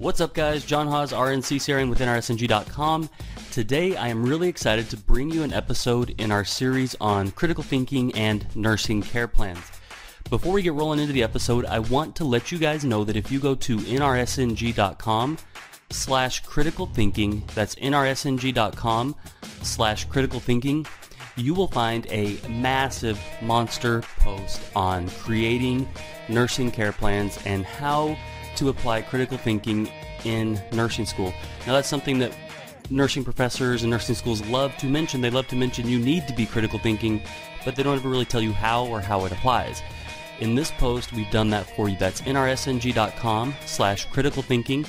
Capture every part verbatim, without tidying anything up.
What's up guys, John Hawes, R N C C R N with N R S N G dot com. Today I am really excited to bring you an episode in our series on critical thinking and nursing care plans. Before we get rolling into the episode, I want to let you guys know that if you go to N R S N G dot com slash critical thinking, that's N R S N G dot com slash critical thinking, you will find a massive monster post on creating nursing care plans and how to apply critical thinking in nursing school. Now that's something that nursing professors and nursing schools love to mention. They love to mention you need to be critical thinking, but they don't ever really tell you how or how it applies. In this post, we've done that for you. That's N R S N G dot com slash critical thinking.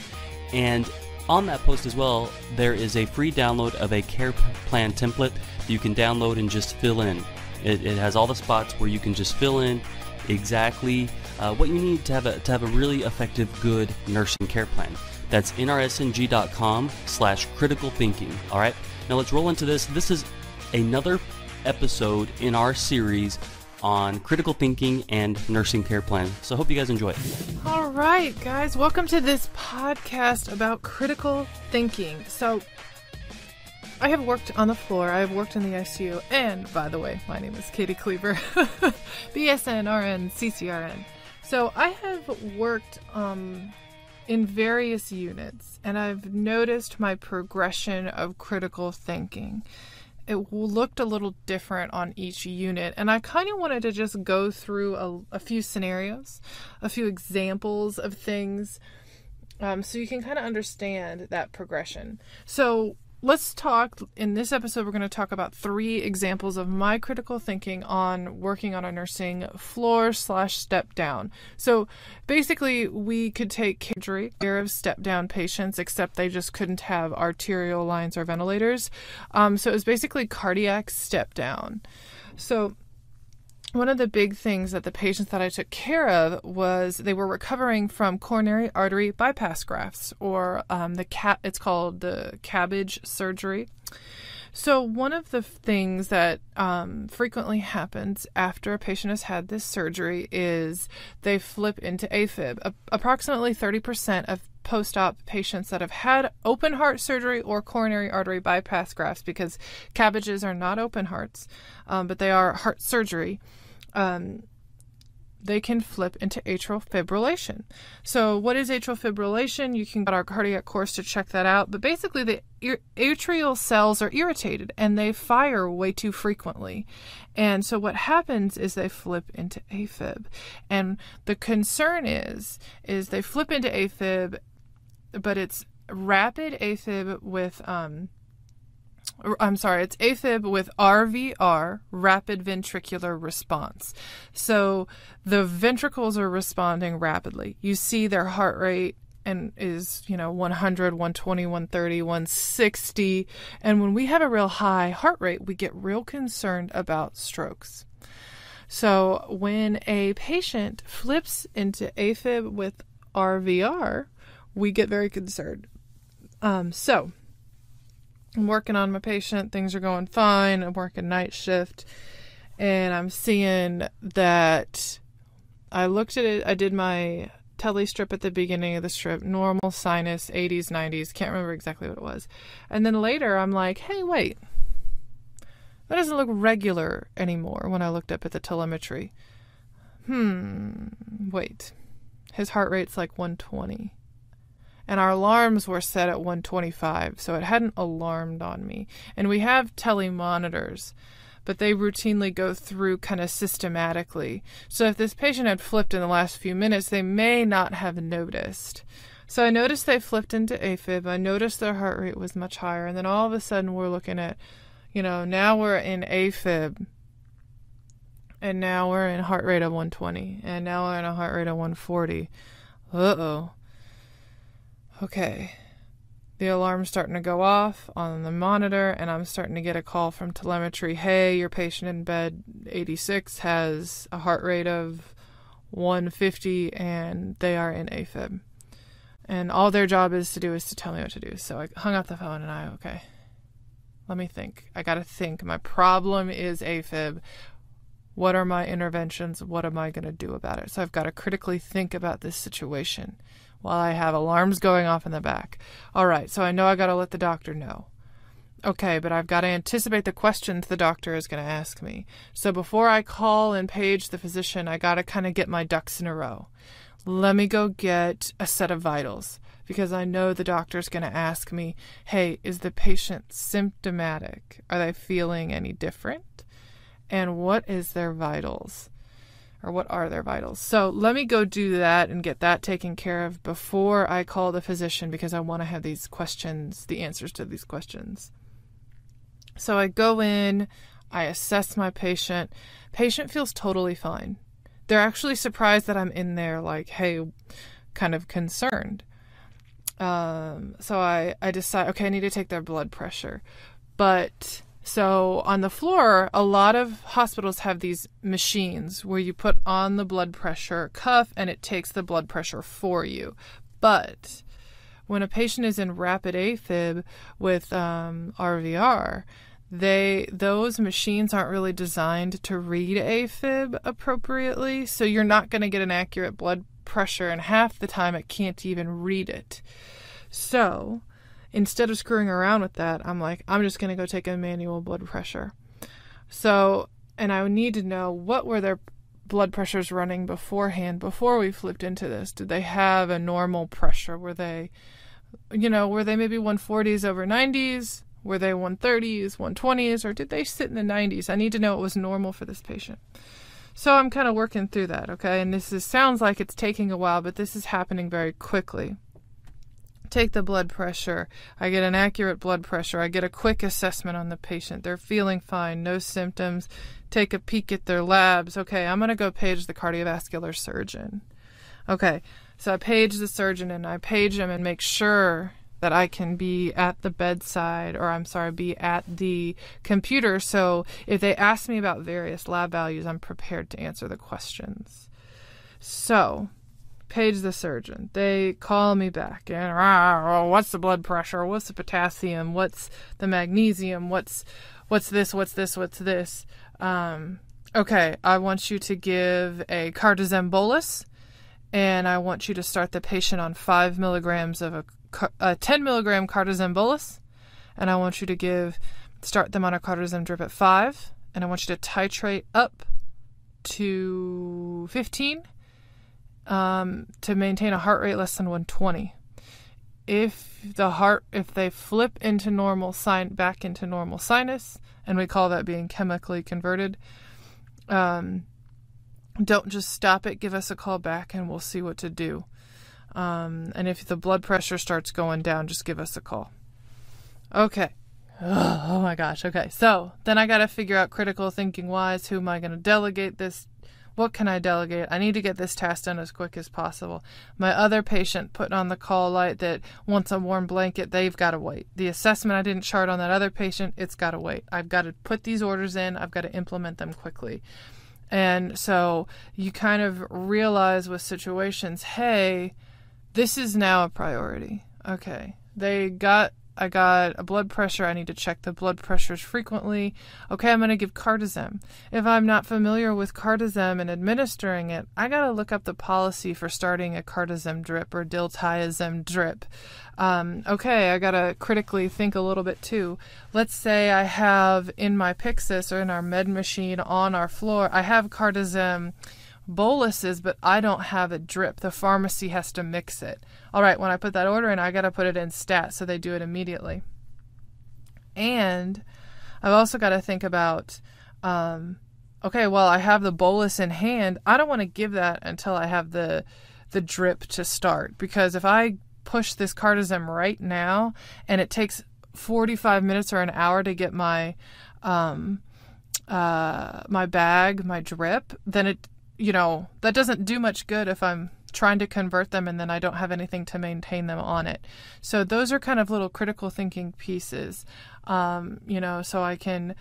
And on that post as well, there is a free download of a care plan template that you can download and just fill in. It, it has all the spots where you can just fill in exactly Uh, what you need to have a to have a really effective, good nursing care plan. That's N R S N G dot com slash critical thinking. All right, now let's roll into this. This is another episode in our series on critical thinking and nursing care plan. So I hope you guys enjoy it. All right, guys, welcome to this podcast about critical thinking. So I have worked on the floor. I have worked in the I C U. And by the way, my name is Katie Cleaver, B S N, R N, C C R N. So I have worked um, in various units, and I've noticed my progression of critical thinking. It looked a little different on each unit, and I kind of wanted to just go through a, a few scenarios, a few examples of things, um, so you can kind of understand that progression. So let's talk, in this episode, we're going to talk about three examples of my critical thinking on working on a nursing floor slash step down. So basically, we could take care of step down patients, except they just couldn't have arterial lines or ventilators. Um, so it was basically cardiac step down. So one of the big things that the patients that I took care of was they were recovering from coronary artery bypass grafts, or um, the cat. It's called the cabbage surgery. So one of the things that um, frequently happens after a patient has had this surgery is they flip into AFib. A approximately thirty percent of post-op patients that have had open heart surgery or coronary artery bypass grafts, because cabbages are not open hearts, um, but they are heart surgery, um, they can flip into atrial fibrillation. So what is atrial fibrillation? You can get our cardiac course to check that out. But basically, the atrial cells are irritated and they fire way too frequently. And so what happens is they flip into AFib. And the concern is, is they flip into AFib, but it's rapid AFib with, um, I'm sorry, it's AFib with R V R, rapid ventricular response. So the ventricles are responding rapidly. You see their heart rate and is, you know, one hundred, one twenty, one thirty, one sixty. And when we have a real high heart rate, we get real concerned about strokes. So when a patient flips into AFib with R V R, we get very concerned. Um, so I'm working on my patient. Things are going fine. I'm working night shift, and I'm seeing that I looked at it. I did my tele strip at the beginning of the strip, normal sinus, eighties, nineties. Can't remember exactly what it was. And then later I'm like, hey, wait, that doesn't look regular anymore when I looked up at the telemetry. Hmm, wait, his heart rate's like one twenty. And our alarms were set at one twenty-five, so it hadn't alarmed on me. And we have telemonitors, but they routinely go through kind of systematically. So if this patient had flipped in the last few minutes, they may not have noticed. So I noticed they flipped into AFib. I noticed their heart rate was much higher. And then all of a sudden we're looking at, you know, now we're in AFib. And now we're in heart rate of one twenty. And now we're in a heart rate of one forty. Uh-oh. Okay, the alarm's starting to go off on the monitor, and I'm starting to get a call from telemetry. Hey, your patient in bed eighty-six has a heart rate of one fifty, and they are in AFib. And all their job is to do is to tell me what to do. So I hung up the phone, and I, okay, let me think. I got to think. My problem is AFib. What are my interventions? What am I going to do about it? So I've got to critically think about this situation. while I have alarms going off in the back. All right, so I know I got to let the doctor know. Okay, but I've got to anticipate the questions the doctor is going to ask me. So before I call and page the physician, I got to kind of get my ducks in a row. Let me go get a set of vitals, because I know the doctor's going to ask me, hey, is the patient symptomatic? Are they feeling any different? And what is their vitals? Or what are their vitals? So let me go do that and get that taken care of before I call the physician, because I want to have these questions, the answers to these questions. So I go in, I assess my patient. Patient feels totally fine. They're actually surprised that I'm in there, like, hey, kind of concerned. Um, so I, I decide, okay, I need to take their blood pressure. But so on the floor, a lot of hospitals have these machines where you put on the blood pressure cuff and it takes the blood pressure for you. But when a patient is in rapid AFib with um, R V R, they those machines aren't really designed to read AFib appropriately, so you're not going to get an accurate blood pressure, and half the time it can't even read it. So instead of screwing around with that, I'm like, I'm just going to go take a manual blood pressure. So, and I need to know, what were their blood pressures running beforehand, before we flipped into this? Did they have a normal pressure? Were they, you know, were they maybe one forties over nineties? Were they one thirties, one twenties, or did they sit in the nineties? I need to know it was normal for this patient. So I'm kind of working through that, okay? And this is, sounds like it's taking a while, but this is happening very quickly. Take the blood pressure. I get an accurate blood pressure. I get a quick assessment on the patient. They're feeling fine, no symptoms. Take a peek at their labs. Okay, I'm going to go page the cardiovascular surgeon. Okay, so I page the surgeon, and I page him and make sure that I can be at the bedside, or I'm sorry, be at the computer. So if they ask me about various lab values, I'm prepared to answer the questions. So page the surgeon. They call me back and, oh, what's the blood pressure? What's the potassium? What's the magnesium? What's, what's this? What's this? What's this? Um, okay. I want you to give a Cardizem bolus, and I want you to start the patient on five milligrams of a a ten milligram Cardizem bolus, and I want you to give, start them on a Cardizem drip at five, and I want you to titrate up to fifteen um, to maintain a heart rate less than one twenty. If the heart, if they flip into normal sin, back into normal sinus, and we call that being chemically converted, um, don't just stop it. Give us a call back, and we'll see what to do. Um, and if the blood pressure starts going down, just give us a call. Okay. Ugh, oh my gosh. Okay. So then I got to figure out, critical thinking wise, who am I going to delegate this? What can I delegate? I need to get this task done as quick as possible. My other patient put on the call light that wants a warm blanket. They've got to wait. The assessment I didn't chart on that other patient, it's got to wait. I've got to put these orders in. I've got to implement them quickly. And so you kind of realize with situations, hey, this is now a priority. Okay. They got, I got a blood pressure. I need to check the blood pressures frequently. Okay. I'm going to give Cardizem. If I'm not familiar with Cardizem and administering it, I got to look up the policy for starting a Cardizem drip or Diltiazem drip. Um, okay. I got to critically think a little bit too. Let's say I have in my Pyxis or in our med machine on our floor, I have Cardizem boluses, but I don't have a drip. The pharmacy has to mix it. All right, when I put that order in, I got to put it in stat, so they do it immediately. And I've also got to think about, um, okay, well, I have the bolus in hand. I don't want to give that until I have the the drip to start, because if I push this Cardizem right now and it takes forty-five minutes or an hour to get my um, uh, my bag, my drip, then it, you know, that doesn't do much good if I'm trying to convert them and then I don't have anything to maintain them on it. So those are kind of little critical thinking pieces, um, you know, so I can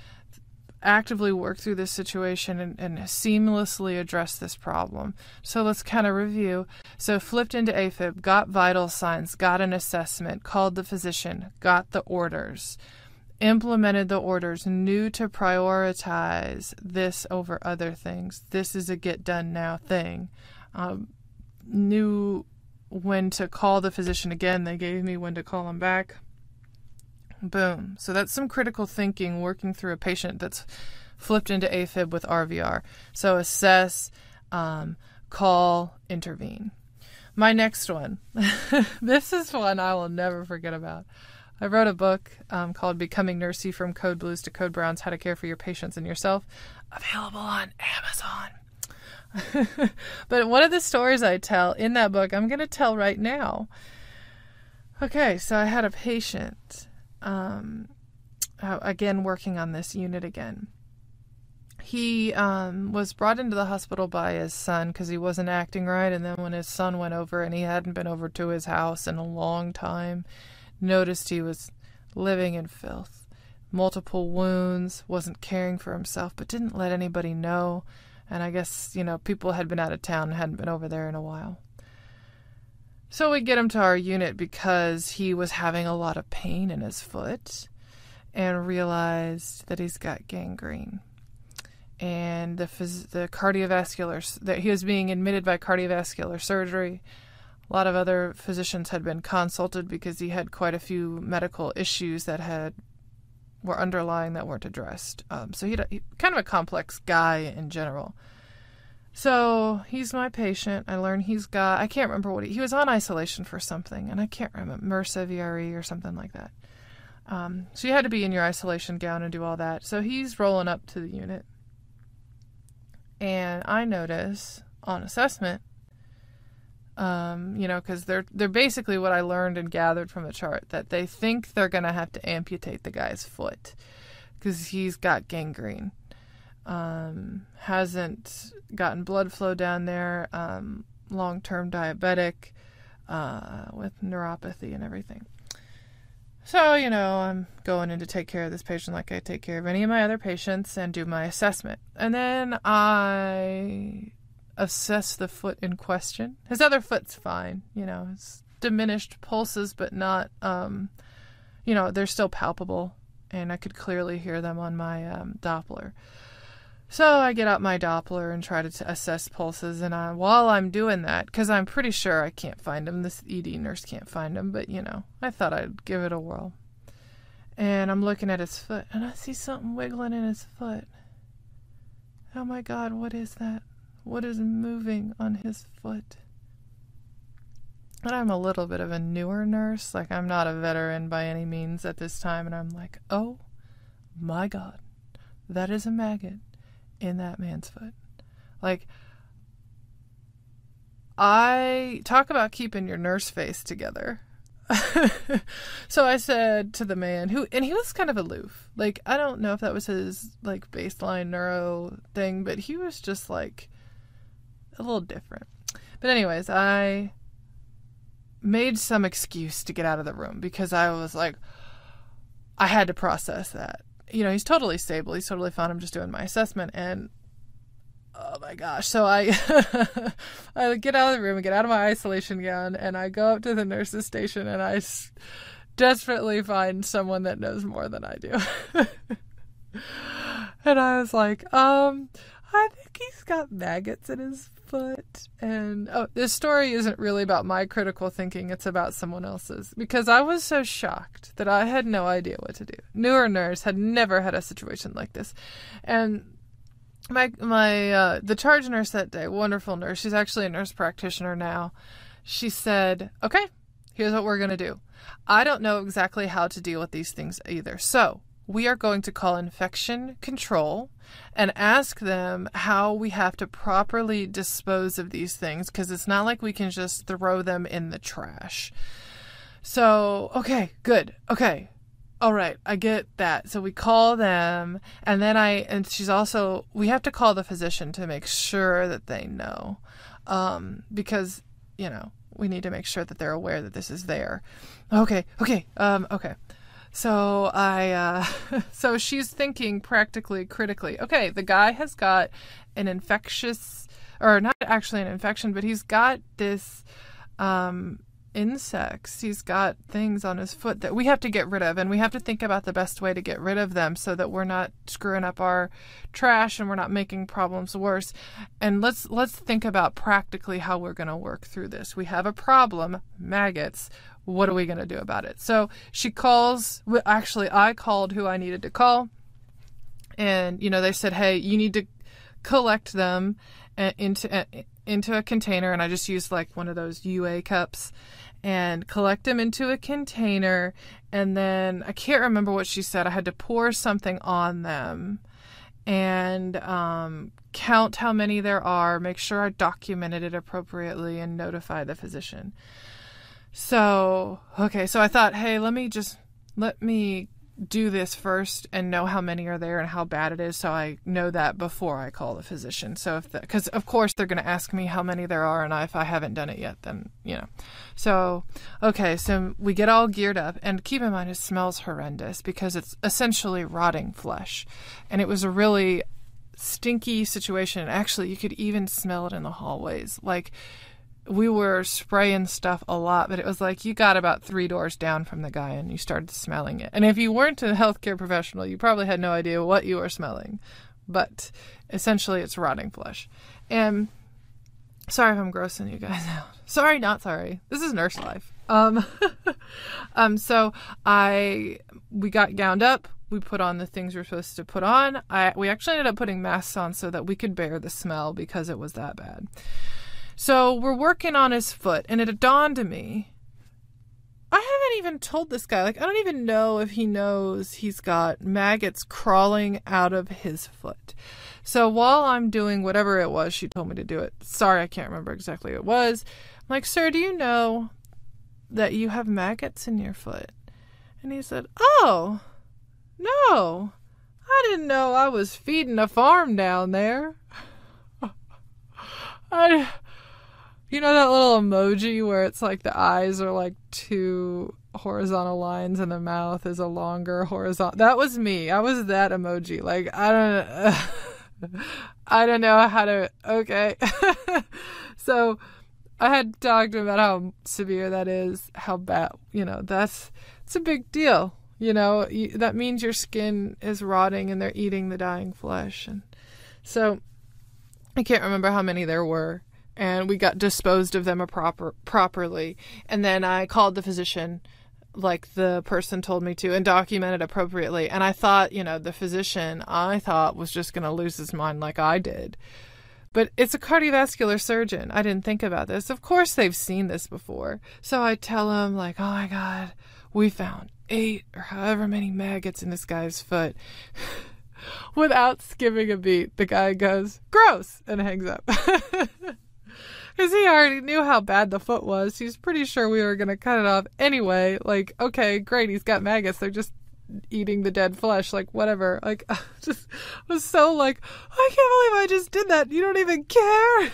actively work through this situation and, and seamlessly address this problem. So let's kind of review. So flipped into AFib, got vital signs, got an assessment, called the physician, got the orders, implemented the orders, knew to prioritize this over other things. This is a get done now thing. Um, knew when to call the physician again. They gave me when to call him back. Boom. So that's some critical thinking, working through a patient that's flipped into AFib with R V R. So assess, um, call, intervene. My next one. This is one I will never forget about. I wrote a book um, called Becoming Nursy from Code Blues to Code Browns, How to Care for Your Patients and Yourself, available on Amazon. But one of the stories I tell in that book, I'm going to tell right now. Okay, so I had a patient, um, again, working on this unit again. He um, was brought into the hospital by his son because he wasn't acting right. And then when his son went over, and he hadn't been over to his house in a long time, noticed he was living in filth, multiple wounds, wasn't caring for himself, but didn't let anybody know. And I guess, you know, people had been out of town and hadn't been over there in a while. So we get him to our unit because he was having a lot of pain in his foot and realized that he's got gangrene. And the phys the cardiovascular, that he was being admitted by cardiovascular surgery. A lot of other physicians had been consulted because he had quite a few medical issues that had were underlying that weren't addressed. Um, so he'd, he kind of a complex guy in general. So he's my patient. I learn he's got, I can't remember what he, he was on isolation for something, and I can't remember, MRSA, V R E, or something like that. Um, so you had to be in your isolation gown and do all that. So he's rolling up to the unit. And I notice on assessment, um, you know, because they're, they're basically what I learned and gathered from the chart, that they think they're going to have to amputate the guy's foot because he's got gangrene. Um, hasn't gotten blood flow down there, um, long-term diabetic uh, with neuropathy and everything. So, you know, I'm going in to take care of this patient like I take care of any of my other patients and do my assessment. And then I assess the foot in question. His other foot's fine. You know, it's diminished pulses, but not, um, you know, they're still palpable. And I could clearly hear them on my um, Doppler. So I get out my Doppler and try to t assess pulses. And I, while I'm doing that, because I'm pretty sure I can't find him. This E D nurse can't find him. But, you know, I thought I'd give it a whirl. And I'm looking at his foot. And I see something wiggling in his foot. Oh, my God. What is that? What is moving on his foot? And I'm a little bit of a newer nurse. Like, I'm not a veteran by any means at this time. And I'm like, oh, my God. That is a maggot in that man's foot. Like, I talk about keeping your nurse face together. So I said to the man who, and he was kind of aloof. Like, I don't know if that was his like baseline neuro thing, but he was just like a little different. But anyways, I made some excuse to get out of the room because I was like, I had to process that. You know, he's totally stable. He's totally fine. I'm just doing my assessment. And, oh, my gosh. So I, I get out of the room and get out of my isolation gown. And I go up to the nurse's station. And I s desperately find someone that knows more than I do. And I was like, um, I think he's got maggots in his foot. And, oh, this story isn't really about my critical thinking. It's about someone else's. Because I was so shocked that I had no idea what to do. Newer nurse had never had a situation like this. And my, my uh, the charge nurse that day, wonderful nurse, she's actually a nurse practitioner now, she said, okay, here's what we're going to do. I don't know exactly how to deal with these things either. So we are going to call infection control and ask them how we have to properly dispose of these things, because it's not like we can just throw them in the trash. So, okay, good. Okay. All right. I get that. So we call them, and then I, and she's also, we have to call the physician to make sure that they know, um, because, you know, we need to make sure that they're aware that this is there. Okay. Okay. Um, okay. So I, uh, so she's thinking practically, critically, okay, the guy has got an infectious, or not actually an infection, but he's got this um, insects. He's got things on his foot that we have to get rid of, and we have to think about the best way to get rid of them so that we're not screwing up our trash and we're not making problems worse. And let's let's think about practically how we're going to work through this. We have a problem, maggots. What are we going to do about it? So she calls, actually I called who I needed to call, and you know they said, hey, you need to collect them into into a container, and I just used like one of those U A cups and collect them into a container, and then I can't remember what she said. I had to pour something on them and um, count how many there are, make sure I documented it appropriately, and notify the physician. So, okay, so I thought, hey, let me just, let me do this first and know how many are there and how bad it is, so I know that before I call the physician. So if the, because of course they're going to ask me how many there are, and I, if I haven't done it yet, then you know. So okay, so we get all geared up, and keep in mind it smells horrendous because it's essentially rotting flesh, and it was a really stinky situation. And actually, you could even smell it in the hallways. Like, we were spraying stuff a lot, but it was like you got about three doors down from the guy and you started smelling it. And if you weren't a healthcare professional, you probably had no idea what you were smelling. But essentially, it's rotting flesh. And sorry if I'm grossing you guys out. Sorry, not sorry. This is nurse life. Um, um, so I, we got gowned up. We put on the things we're supposed to put on. I, we actually ended up putting masks on so that we could bear the smell because it was that bad. So we're working on his foot, and it dawned on me, I haven't even told this guy, like I don't even know if he knows he's got maggots crawling out of his foot. So while I'm doing whatever it was she told me to do it, sorry I can't remember exactly what it was, I'm like, sir, do you know that you have maggots in your foot? And he said, oh, no, I didn't know I was feeding a farm down there. I... You know that little emoji where it's like the eyes are like two horizontal lines and the mouth is a longer horizontal? That was me. I was that emoji. Like, I don't, uh, I don't know how to, okay. So I had talked about how severe that is, how bad, you know, that's, it's a big deal. You know, you, that means your skin is rotting and they're eating the dying flesh. And so I can't remember how many there were. And we got disposed of them a proper, properly. And then I called the physician like the person told me to and documented appropriately. And I thought, you know, the physician, I thought, was just going to lose his mind like I did. But it's a cardiovascular surgeon. I didn't think about this. Of course they've seen this before. So I tell him like, oh my God, we found eight or however many maggots in this guy's foot. Without skipping a beat, the guy goes, gross, and hangs up. Because he already knew how bad the foot was. He's pretty sure we were going to cut it off anyway. Like, okay, great, he's got maggots. They're just eating the dead flesh. Like, whatever. Like, I just was so like, I can't believe I just did that. You don't even care.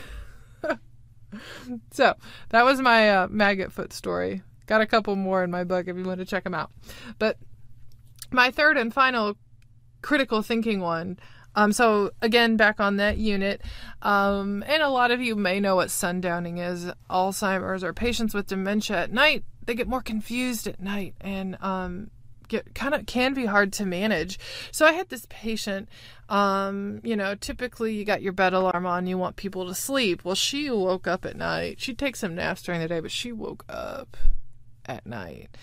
So that was my uh, maggot foot story. Got a couple more in my book if you want to check them out. But my third and final critical thinking one. Um, so again, back on that unit, um, and a lot of you may know what sundowning is. Alzheimer's or patients with dementia at night, they get more confused at night and um, get kind of can be hard to manage. So I had this patient, um, you know, typically you got your bed alarm on, you want people to sleep. Well, she woke up at night. She'd take some naps during the day, but she woke up at night.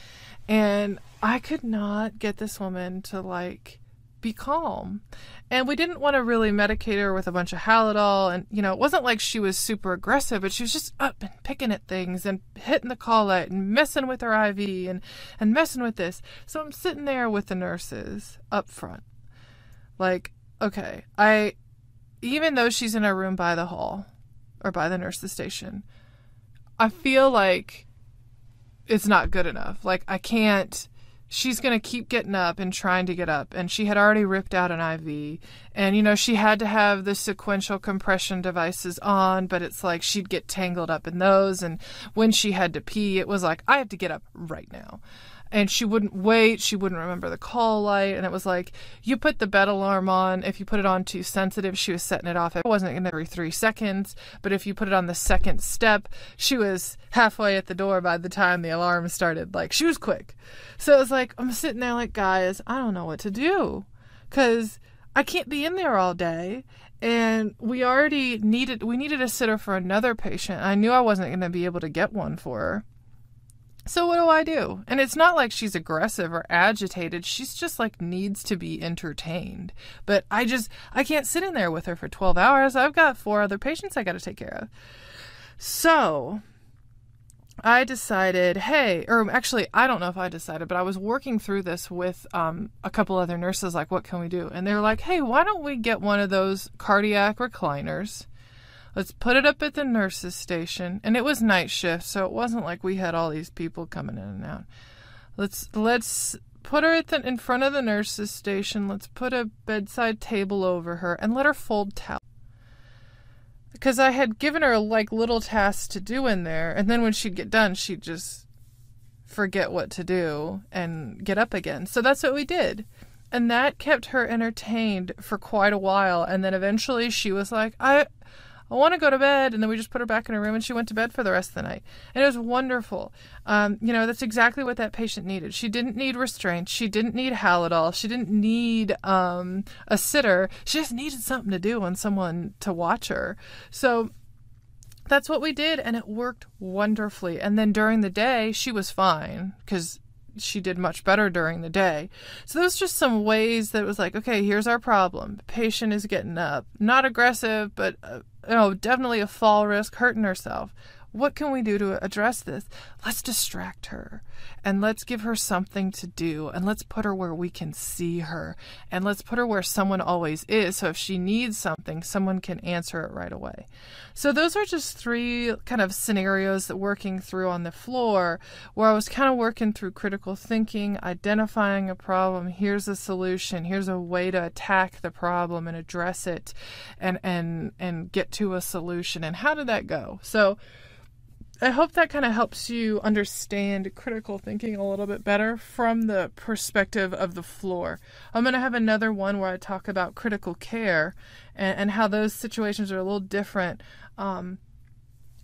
And I could not get this woman to like, be calm. And we didn't want to really medicate her with a bunch of Haldol. And, you know, it wasn't like she was super aggressive, but she was just up and picking at things and hitting the call light and messing with her I V and, and messing with this. So I'm sitting there with the nurses up front. Like, okay, I, even though she's in her room by the hall or by the nurse's station, I feel like it's not good enough. Like I can't, she's going to keep getting up and trying to get up. And she had already ripped out an I V. And, you know, she had to have the sequential compression devices on, but it's like she'd get tangled up in those. And when she had to pee, it was like, I have to get up right now. and she wouldn't wait. She wouldn't remember the call light. And it was like, you put the bed alarm on. If you put it on too sensitive, she was setting it off. It wasn't every three seconds, but if you put it on the second step, she was halfway at the door by the time the alarm started. Like, she was quick. So it was like, I'm sitting there like, guys, I don't know what to do, because I can't be in there all day. And we already needed, we needed a sitter for another patient. I knew I wasn't going to be able to get one for her. So what do I do? And it's not like she's aggressive or agitated. She's just like needs to be entertained. But I just, I can't sit in there with her for twelve hours. I've got four other patients I got to take care of. So I decided, hey, or actually, I don't know if I decided, but I was working through this with um, a couple other nurses, like, what can we do? And they're like, hey, why don't we get one of those cardiac recliners? Let's put it up at the nurses' station. And it was night shift, so it wasn't like we had all these people coming in and out. Let's let's put her at the, in front of the nurses' station. Let's put a bedside table over her and let her fold towels. Because I had given her like little tasks to do in there, and then when she'd get done, she'd just forget what to do and get up again. So that's what we did. And that kept her entertained for quite a while. And then eventually she was like, I I want to go to bed. And then we just put her back in her room and she went to bed for the rest of the night. And it was wonderful. Um, you know, that's exactly what that patient needed. She didn't need restraint. She didn't need Haldol. She didn't need um, a sitter. She just needed something to do and someone to watch her. So that's what we did. And it worked wonderfully. And then during the day, she was fine, because she did much better during the day. So there's just some ways that it was like, okay, here's our problem. The patient is getting up, not aggressive, but uh, you know, definitely a fall risk, hurting herself. What can we do to address this? Let's distract her, and let's give her something to do, and let's put her where we can see her, and let's put her where someone always is. So if she needs something, someone can answer it right away. So those are just three kind of scenarios that working through on the floor, where I was kind of working through critical thinking, identifying a problem. Here's a solution. Here's a way to attack the problem and address it, and and and get to a solution. And how did that go? So I hope that kind of helps you understand critical thinking a little bit better from the perspective of the floor. I'm going to have another one where I talk about critical care and, and how those situations are a little different. Um,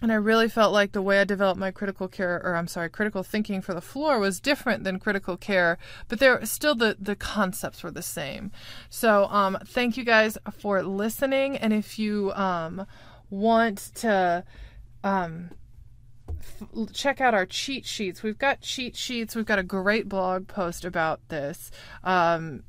and I really felt like the way I developed my critical care, or I'm sorry, critical thinking for the floor was different than critical care, but they're still the, the concepts were the same. So um, thank you guys for listening. And if you um, want to... Um, check out our cheat sheets. We've got cheat sheets. We've got a great blog post about this. Um,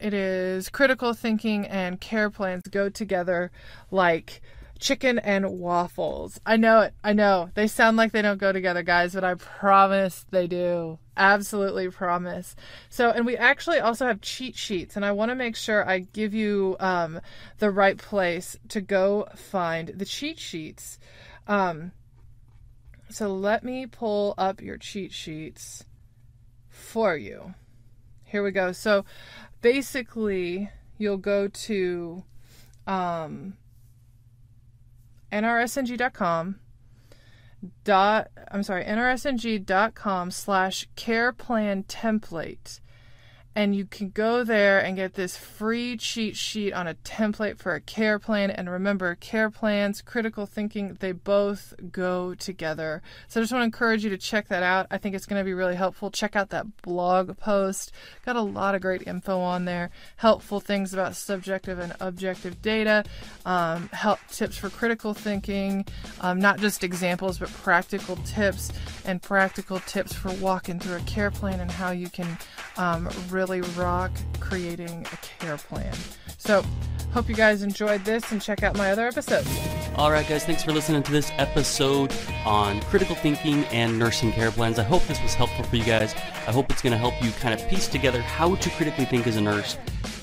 it is critical thinking and care plans go together like chicken and waffles. I know it. I know. They sound like they don't go together, guys, but I promise they do. Absolutely promise. So, and we actually also have cheat sheets, and I want to make sure I give you um, the right place to go find the cheat sheets. Um, So let me pull up your cheat sheets for you. Here we go. So basically, you'll go to um, N R S N G dot com. Dot, I'm sorry, N R S N G dot com slash care plan template. And you can go there and get this free cheat sheet on a template for a care plan. And remember, care plans, critical thinking, they both go together. So I just want to encourage you to check that out. I think it's going to be really helpful. Check out that blog post. Got a lot of great info on there. Helpful things about subjective and objective data. Um, help tips for critical thinking. Um, not just examples, but practical tips. And practical tips for walking through a care plan and how you can um, really rock creating a care plan. So hope you guys enjoyed this, and check out my other episodes. All right, guys, thanks for listening to this episode on critical thinking and nursing care plans. I hope this was helpful for you guys. I hope it's going to help you kind of piece together how to critically think as a nurse,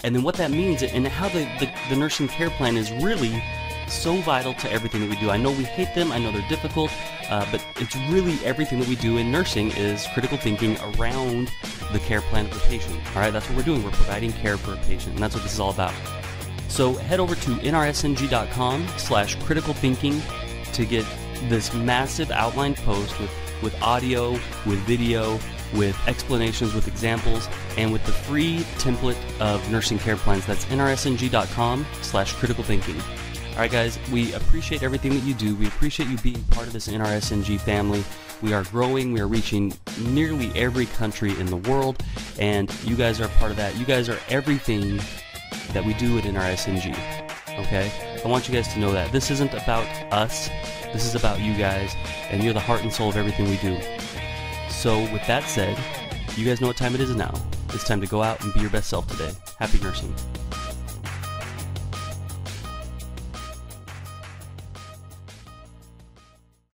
and then what that means, and how the, the, the nursing care plan is really so vital to everything that we do. I know we hate them. I know they're difficult, uh, but it's really everything that we do in nursing is critical thinking around the care plan of the patient. All right, that's what we're doing. We're providing care for a patient, and that's what this is all about. So head over to N R S N G dot com slash critical thinking to get this massive outline post with, with audio, with video, with explanations, with examples, and with the free template of nursing care plans. That's N R S N G dot com slash critical thinking. All right, guys, we appreciate everything that you do. We appreciate you being part of this N R S N G family. We are growing. We are reaching nearly every country in the world, and you guys are part of that. You guys are everything that we do at N R S N G, okay? I want you guys to know that. This isn't about us. This is about you guys, and you're the heart and soul of everything we do. So with that said, you guys know what time it is now. It's time to go out and be your best self today. Happy nursing.